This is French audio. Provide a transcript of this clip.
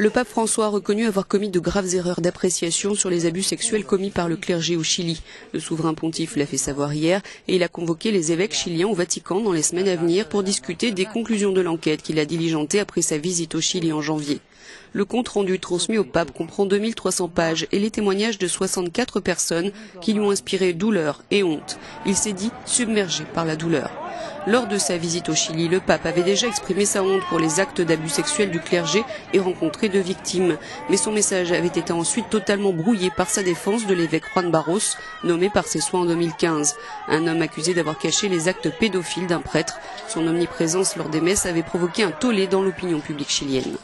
le pape François a reconnu avoir commis de graves erreurs d'appréciation sur les abus sexuels commis par le clergé au Chili. Le souverain pontife l'a fait savoir hier et il a convoqué les évêques chiliens au Vatican dans les semaines à venir pour discuter des conclusions de l'enquête qu'il a diligentée après sa visite au Chili en janvier. Le compte-rendu transmis au pape comprend 2300 pages et les témoignages de 64 personnes qui lui ont inspiré douleur et honte. Il s'est dit submergé par la douleur. Lors de sa visite au Chili, le pape avait déjà exprimé sa honte pour les actes d'abus sexuels du clergé et rencontré deux victimes. Mais son message avait été ensuite totalement brouillé par sa défense de l'évêque Juan Barros, nommé par ses soins en 2015. Un homme accusé d'avoir caché les actes pédophiles d'un prêtre. Son omniprésence lors des messes avait provoqué un tollé dans l'opinion publique chilienne.